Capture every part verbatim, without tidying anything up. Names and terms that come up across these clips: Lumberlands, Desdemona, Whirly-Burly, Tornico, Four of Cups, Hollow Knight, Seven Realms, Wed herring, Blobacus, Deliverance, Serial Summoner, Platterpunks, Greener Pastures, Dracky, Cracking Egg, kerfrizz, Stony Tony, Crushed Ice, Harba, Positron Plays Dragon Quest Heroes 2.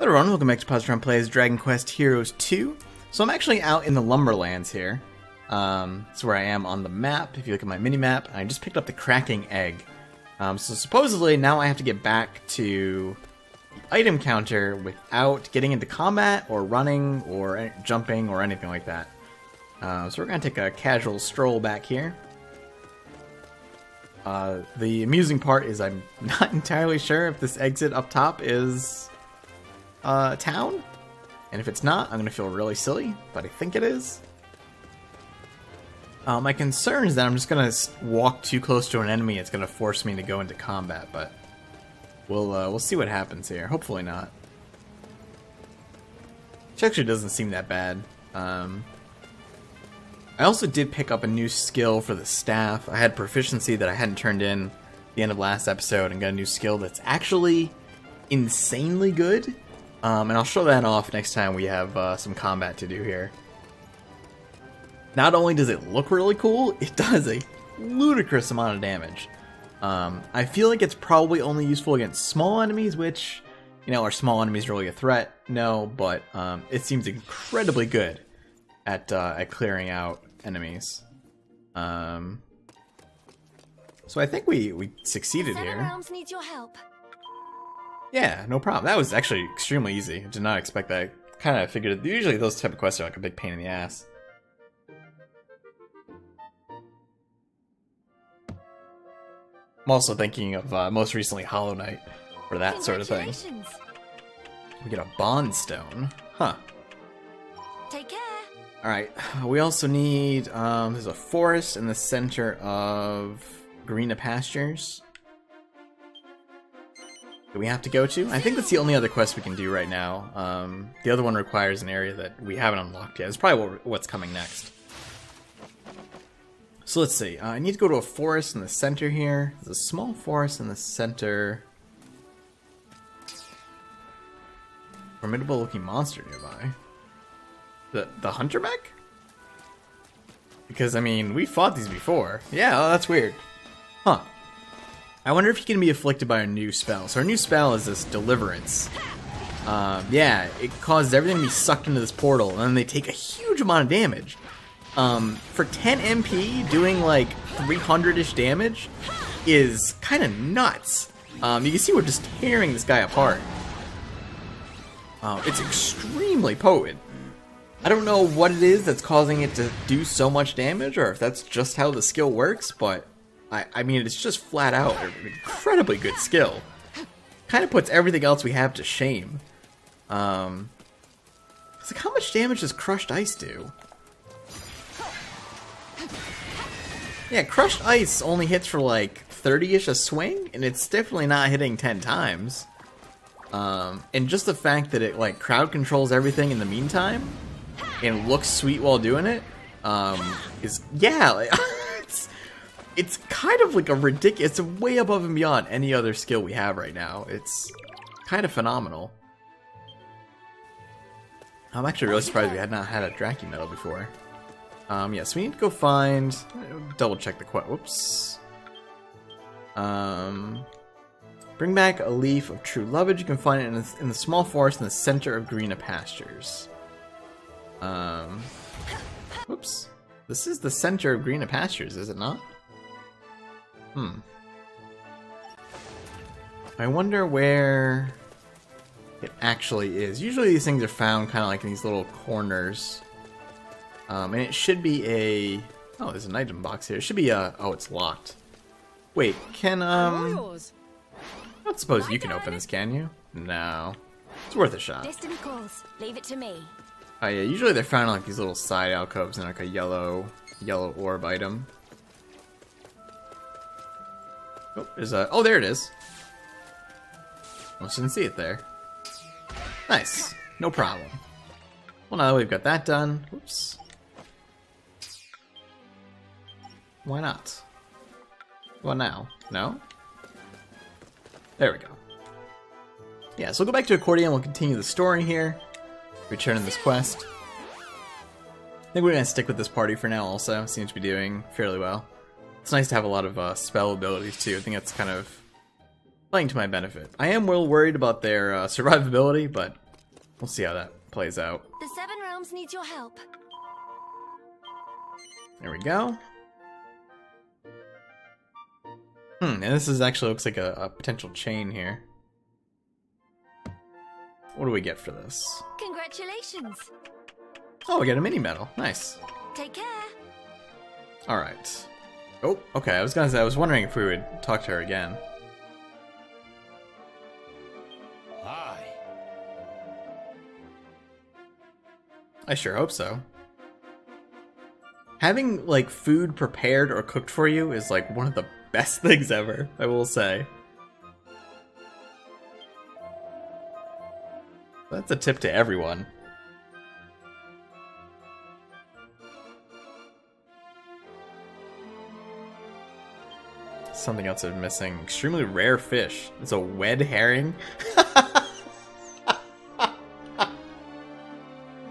Hello everyone, welcome back to Positron Plays Dragon Quest Heroes two. So I'm actually out in the Lumberlands here. Um, that's where I am on the map. If you look at my mini-map, I just picked up the Cracking Egg. Um, so supposedly now I have to get back to the item counter without getting into combat or running or jumping or anything like that. Uh, so we're going to take a casual stroll back here. Uh, the amusing part is I'm not entirely sure if this exit up top is... Uh, town? And if it's not, I'm gonna feel really silly, but I think it is. Uh, my concern is that I'm just gonna walk too close to an enemy, it's gonna force me to go into combat, but we'll, uh, we'll see what happens here. Hopefully not. Which actually doesn't seem that bad. Um, I also did pick up a new skill for the staff. I had proficiency that I hadn't turned in at the end of last episode, and got a new skill that's actually insanely good. Um, and I'll show that off next time we have uh, some combat to do here. Not only does it look really cool, it does a ludicrous amount of damage. Um, I feel like it's probably only useful against small enemies, which, you know, are small enemies really a threat? No, but um, it seems incredibly good at, uh, at clearing out enemies. Um, so I think we, we succeeded here. Seven Realms needs your help. Yeah, no problem. That was actually extremely easy. I did not expect that. I kind of figured it. Usually those type of quests are like a big pain in the ass. I'm also thinking of uh, most recently Hollow Knight for that sort of thing. We get a bond stone, huh? Take care. All right. We also need. Um, there's a forest in the center of Greener Pastures. That we have to go to? I think that's the only other quest we can do right now. Um, the other one requires an area that we haven't unlocked yet. It's probably what, what's coming next. So let's see. Uh, I need to go to a forest in the center here. There's a small forest in the center. Formidable looking monster nearby. The, the hunter mech? Because, I mean, we fought these before. Yeah, oh, that's weird. Huh. I wonder if he can be afflicted by a new spell. So our new spell is this Deliverance. Um, yeah, it causes everything to be sucked into this portal, and then they take a huge amount of damage. Um, for ten M P, doing like three hundred-ish damage is kind of nuts. Um, you can see we're just tearing this guy apart. Um, it's extremely potent. I don't know what it is that's causing it to do so much damage, or if that's just how the skill works, but... I, I mean, it's just flat out an incredibly good skill. Kind of puts everything else we have to shame. Um, it's like, how much damage does Crushed Ice do? Yeah, Crushed Ice only hits for like thirty-ish a swing, and it's definitely not hitting ten times. Um, and just the fact that it like crowd controls everything in the meantime, and looks sweet while doing it, um, is, yeah, like... It's kind of like a ridiculous, it's way above and beyond any other skill we have right now. It's kind of phenomenal. I'm actually really surprised we had not had a Dracky medal before. Um, yes, yeah, so we need to go find, double check the quest, whoops. Um, bring back a leaf of true lovage. You can find it in the, in the small forest in the center of Greener Pastures. Um, whoops. This is the center of Greener Pastures, is it not? Hmm. I wonder where it actually is. Usually these things are found kind of like in these little corners. Um, and it should be a... Oh, there's an item box here. It should be a... Oh, it's locked. Wait, can, um... I don't suppose you can open this, can you? No. It's worth a shot. Destiny calls. Leave it to me. Oh, yeah. Usually they're found in like these little side alcoves and like a yellow, yellow orb item. Oh, there's a, oh, there it is. Almost didn't see it there. Nice. No problem. Well, now that we've got that done, whoops. Why not? Well, now. No? There we go. Yeah, so we'll go back to Accordion. We'll continue the story here. Return in this quest. I think we're going to stick with this party for now also. Seems to be doing fairly well. It's nice to have a lot of uh, spell abilities too. I think that's kind of playing to my benefit. I am well worried about their uh, survivability, but We'll see how that plays out. The Seven Realms needs your help. There we go. Hmm, and this is actually looks like a, a potential chain here. What do we get for this? Congratulations! Oh, we got a mini medal. Nice. Take care. All right. Oh, okay. I was gonna say I was wondering if we would talk to her again. Hi. I sure hope so. Having like food prepared or cooked for you is like one of the best things ever, I will say. That's a tip to everyone. Something else I'm missing. Extremely rare fish. It's a wed herring.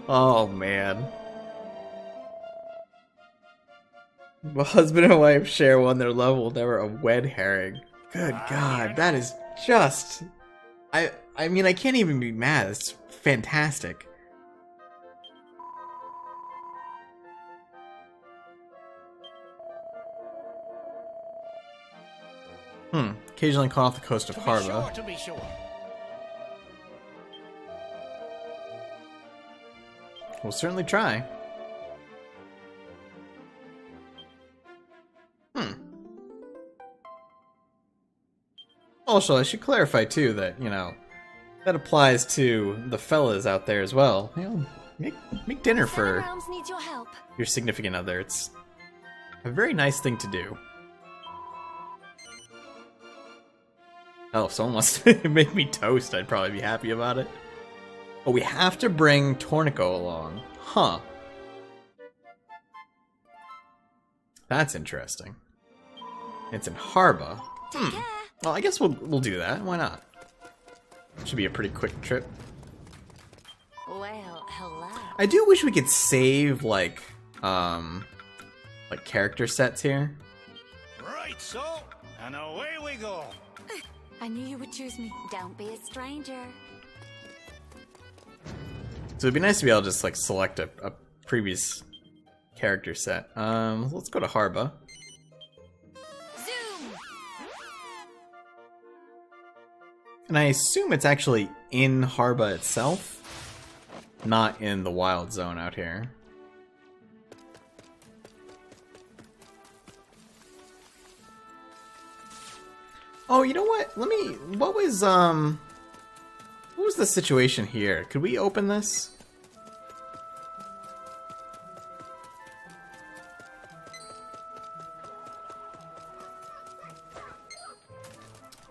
Oh man. A husband and wife share one, their love will never, a wed herring. Good God, that is just... I I mean, I can't even be mad. It's fantastic. Hmm. Occasionally caught off the coast of Harba. To be sure, to be sure. We'll certainly try. Hmm. Also, I should clarify too that, you know, that applies to the fellas out there as well. You know, make make dinner for your significant other. It's a very nice thing to do. Oh, if someone wants to make me toast, I'd probably be happy about it. Oh, we have to bring Tornico along. Huh. That's interesting. It's in Harba. Hmm. Well, I guess we'll, we'll do that. Why not? Should be a pretty quick trip. Well, hello. I do wish we could save, like, um, like character sets here. Right, so, and away we go. I knew you would choose me. Don't be a stranger. So it'd be nice to be able to just like select a, a previous character set. Um, let's go to Harba. Zoom. And I assume it's actually in Harba itself, not in the wild zone out here. Oh, you know what? Let me. What was um? What was the situation here? Could we open this?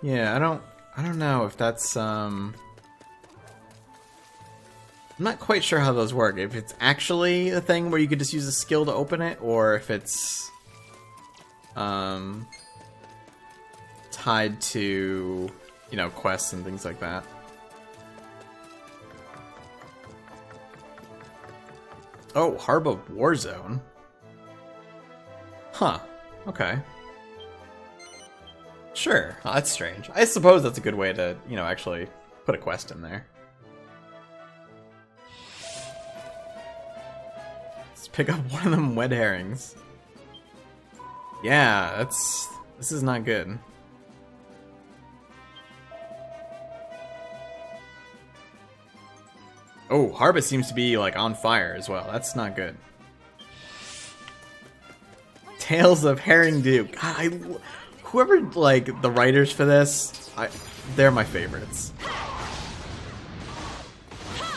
Yeah, I don't. I don't know if that's um. I'm not quite sure how those work. If it's actually a thing where you could just use a skill to open it, or if it's um. tied to, you know, quests and things like that. Oh, Harba Warzone. Huh. Okay. Sure. Oh, that's strange. I suppose that's a good way to, you know, actually put a quest in there. Let's pick up one of them wed herrings. Yeah, that's... This is not good. Oh, Harba seems to be like on fire as well. That's not good. Tales of Herring Duke. God, I, whoever like the writers for this, I, they're my favorites.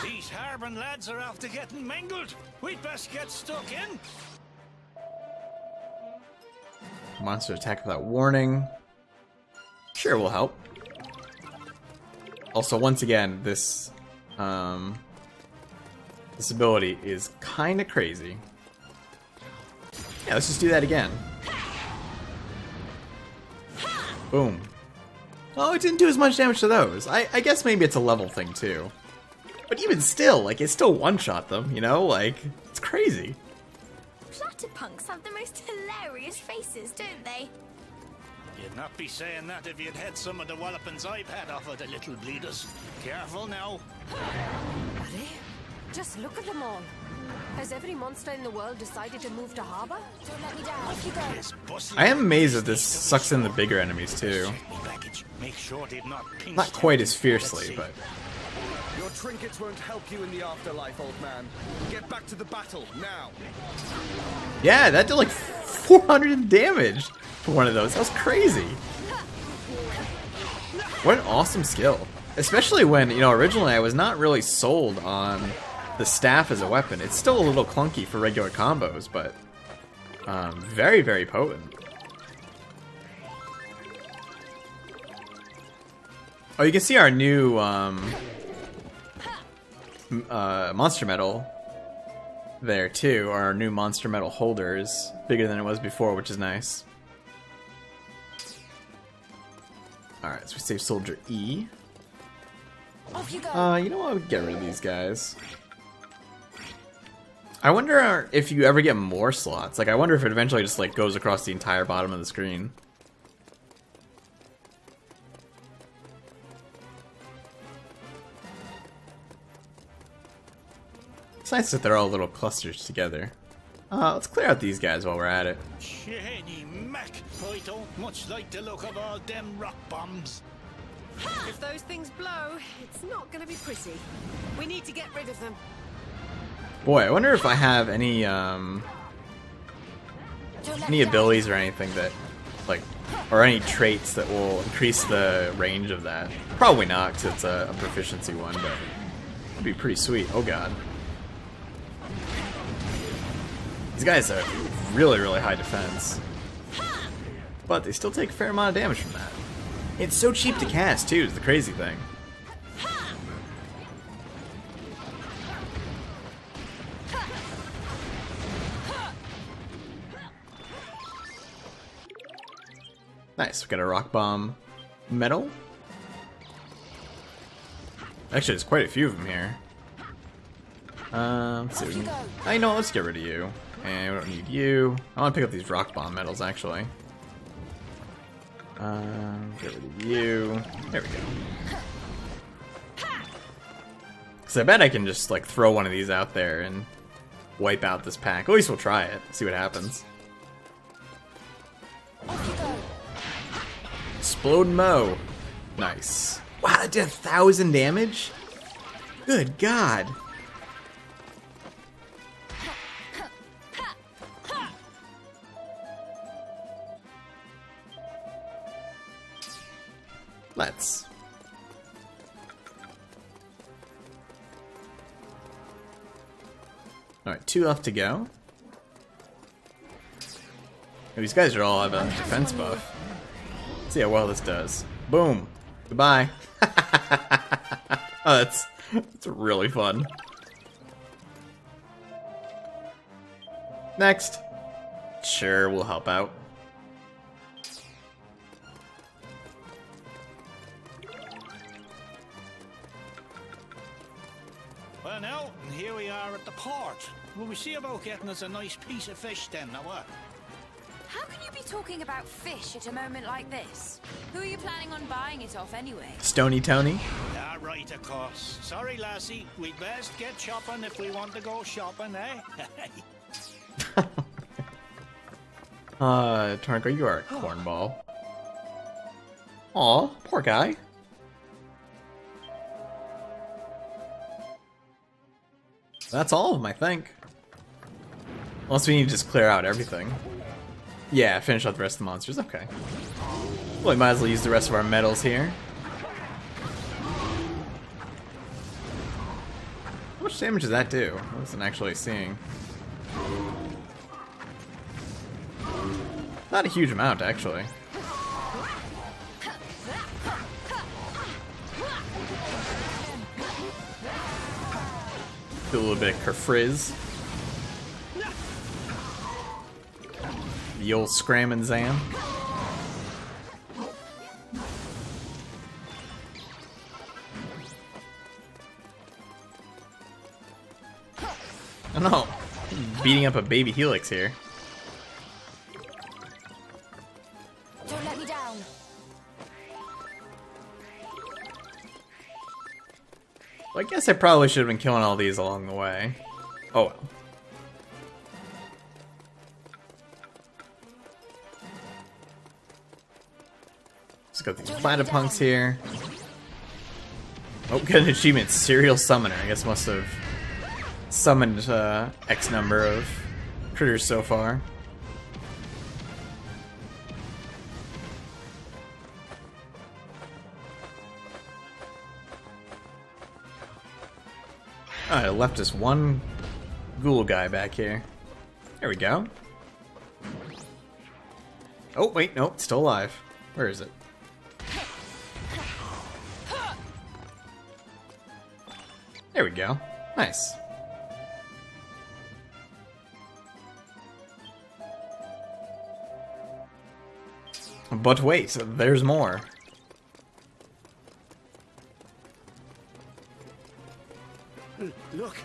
These Harban lads are after getting mangled. We'd best get stuck in. Monster attack without warning. Sure, will help. Also, once again, this um. This ability is kinda crazy. Yeah, let's just do that again. Boom. Oh, it didn't do as much damage to those. I, I guess maybe it's a level thing too. But even still, like, it still one-shot them, you know? Like, it's crazy. Platterpunks have the most hilarious faces, don't they? You'd not be saying that if you'd had some of the wallopings I've had off of the little bleeders. Careful now. Are they? Just look at them all. Has every monster in the world decided to move to Harba? Don't let me down. I am amazed that this sucks in the bigger enemies too. Not quite as fiercely, but... Your trinkets won't help you in the afterlife, old man. Get back to the battle, now! Yeah, that did like four hundred damage for one of those. That was crazy. What an awesome skill. Especially when, you know, originally I was not really sold on the staff as a weapon. It's still a little clunky for regular combos, but um, very, very potent. Oh, you can see our new um, uh, monster metal there too, or our new monster metal holders, bigger than it was before, which is nice. Alright, so we save Soldier E. Off you go. Uh, you know what? We'll get rid of these guys. I wonder if you ever get more slots. Like, I wonder if it eventually just like goes across the entire bottom of the screen. It's nice that they're all little clusters together. Uh, let's clear out these guys while we're at it. Shady Mac, I don't much like the look of all them rock bombs. If those things blow, it's not going to be pretty. We need to get rid of them. Boy, I wonder if I have any um, any abilities or anything that, like, or any traits that will increase the range of that. Probably not, because it's a, a proficiency one, but it'd be pretty sweet. Oh god. These guys are really, really high defense, but they still take a fair amount of damage from that. It's so cheap to cast too, is the crazy thing. Nice, we got a rock bomb metal. Actually, there's quite a few of them here. Um, let's see. I know, let's get rid of you. And we don't need you. I want to pick up these rock bomb medals, actually. Um, get rid of you. There we go. Because I bet I can just, like, throw one of these out there and wipe out this pack. At least we'll try it. See what happens. Explode Mo. Nice. Wow, that did a thousand damage? Good god. Let's. Alright, two left to go. Oh, these guys are all have a defense buff. Let's see how well this does. Boom! Goodbye! Oh, that's, that's really fun. Next! Sure, we'll help out. Now, and here we are at the port. Will we see about getting us a nice piece of fish then, now what? How can you be talking about fish at a moment like this? Who are you planning on buying it off anyway? Stony Tony? Ah, right, of course. Sorry, lassie. We'd best get shopping if we want to go shopping, eh? uh, Tornico, you are a cornball. Aw, poor guy. That's all of them, I think. Unless we need to just clear out everything. Yeah, finish out the rest of the monsters. Okay. Well, we might as well use the rest of our medals here. How much damage does that do? I wasn't actually seeing. Not a huge amount, actually. Do a little bit of kerfrizz. The old scram and zam. Oh no, beating up a baby Helix here. Don't let me down. Well, I guess I probably should have been killing all these along the way. Oh well. Let's go through the Platterpunks here. Oh, good achievement, Serial Summoner. I guess must have summoned uh, X number of critters so far. Oh, it left us one ghoul guy back here. There we go. Oh, wait, nope, still alive. Where is it? There we go. Nice. But wait, there's more. Look,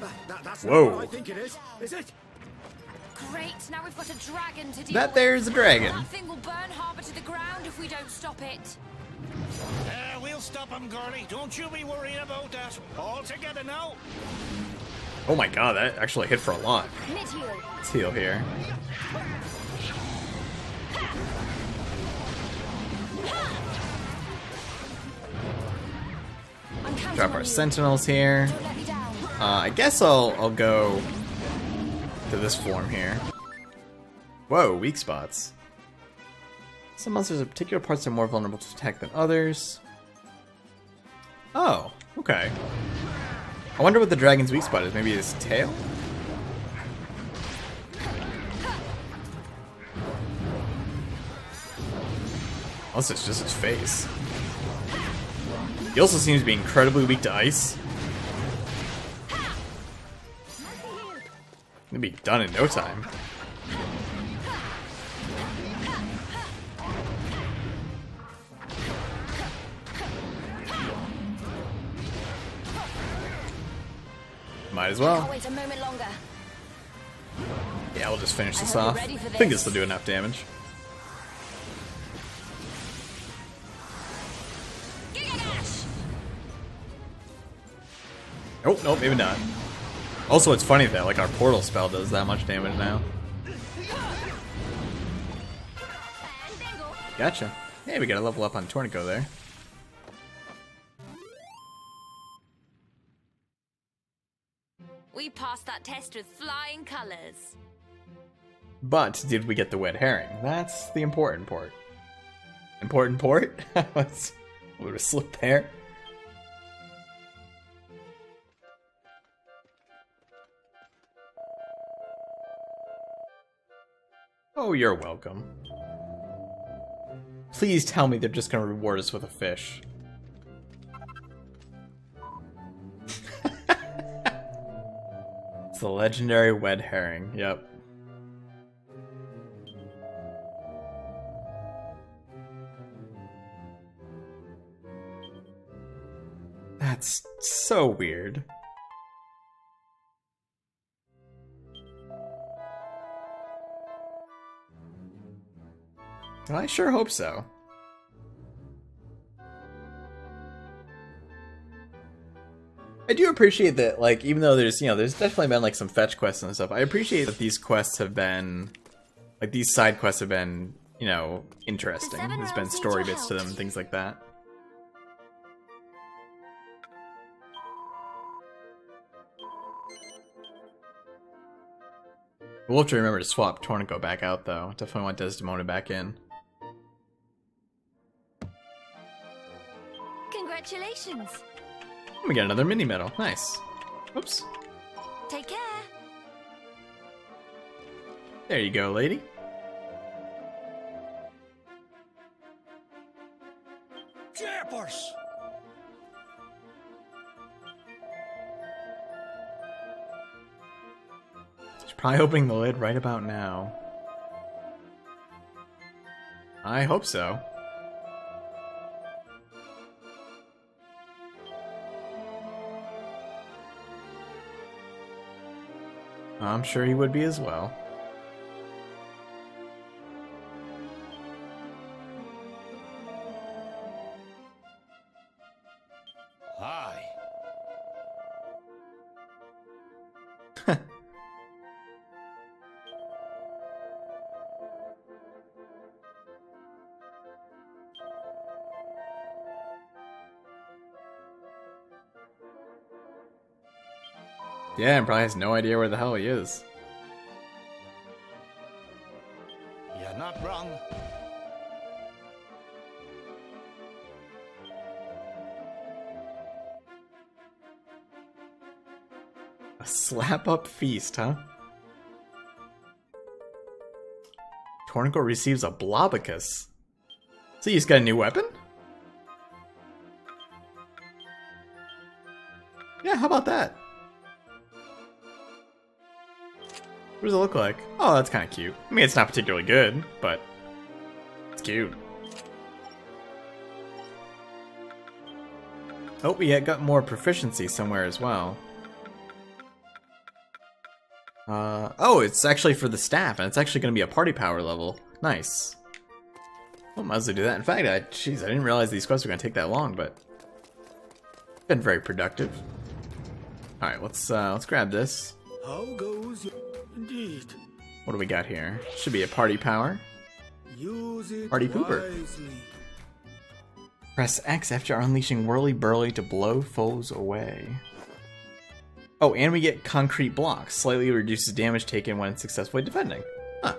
that, that, that's Whoa. Not what I think it is, is it? Great, now we've got a dragon to deal That there's with. a dragon. That thing will burn Harba to the ground if we don't stop it. Uh, we'll stop him, girlie. Don't you be worrying about that. All together now. Oh my god, that actually hit for a lot. Mid-heal. Let's heal here. Drop our sentinels here. Uh, I guess I'll I'll go to this form here. Whoa, weak spots. Some monsters in particular parts are more vulnerable to attack than others. Oh, okay. I wonder what the dragon's weak spot is. Maybe his tail? Unless it's just his face. He also seems to be incredibly weak to ice. He'll be done in no time. Might as well. Yeah, we'll just finish this off. I think this will do enough damage. Oh, nope, maybe not. Also, it's funny that, like, our portal spell does that much damage now. Gotcha. Hey, we got a level up on Tornico there. We passed that test with flying colors. But did we get the Wed herring? That's the important part. Important part? Let's we would have slipped there. Oh, you're welcome. Please tell me they're just gonna reward us with a fish. It's the legendary Wed herring, yep. That's so weird. I sure hope so. I do appreciate that, like, even though there's, you know, there's definitely been, like, some fetch quests and stuff, I appreciate that these quests have been, like, these side quests have been, you know, interesting. There's been story bits to them, things like that. We'll have to remember to swap Tornico back out, though. Definitely want Desdemona back in. Congratulations! We got another mini medal. Nice. Oops. Take care. There you go, lady. Jabbers! She's probably opening the lid right about now. I hope so. I'm sure he would be as well. Hi. Yeah, and probably has no idea where the hell he is. You're not wrong. A slap-up feast, huh? Tornico receives a Blobacus. So he's got a new weapon? Yeah, how about that? What does it look like? Oh, that's kind of cute. I mean, it's not particularly good, but it's cute. Oh, we got more proficiency somewhere as well. Uh, oh, it's actually for the staff, and it's actually going to be a party power level. Nice. Well, might as well do that. In fact, I, geez, I didn't realize these quests were going to take that long, but it's been very productive. All right, let's uh, let's grab this. How goes indeed. What do we got here? Should be a party power. Use it party pooper. Wisely. Press X after unleashing Whirly-Burly to blow foes away. Oh, and we get concrete blocks. Slightly reduces damage taken when successfully defending. Huh.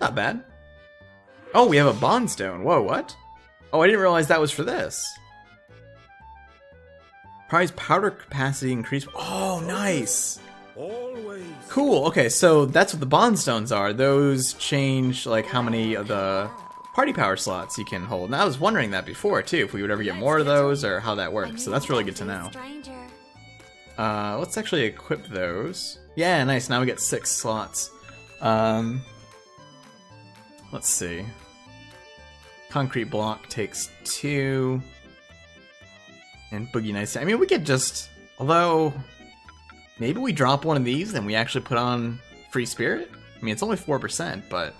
Not bad. Oh, we have a bond stone. Whoa, what? Oh, I didn't realize that was for this. Prize powder capacity increased. Oh, nice. Always. Cool. Okay, so that's what the bond stones are. Those change like how many of the party power slots you can hold. And I was wondering that before too, if we would ever get more of those or how that works. So that's really good to know. Uh, let's actually equip those. Yeah, nice. Now we get six slots. Um, let's see. Concrete block takes two. And Boogie Nights. I mean, we could just... Although, maybe we drop one of these and we actually put on Free Spirit? I mean, it's only four percent, but...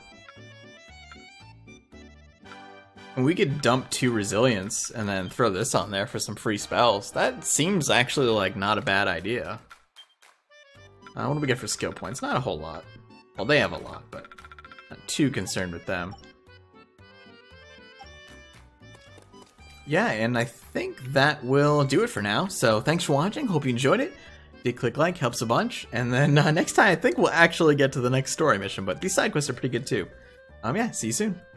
And we could dump two resilience and then throw this on there for some free spells. That seems actually like not a bad idea. Uh, what do we get for skill points? Not a whole lot. Well, they have a lot, but not too concerned with them. Yeah, and I think that will do it for now. So thanks for watching. Hope you enjoyed it. If you click like, helps a bunch. And then uh, next time I think we'll actually get to the next story mission, but these side quests are pretty good too. Um, yeah, see you soon.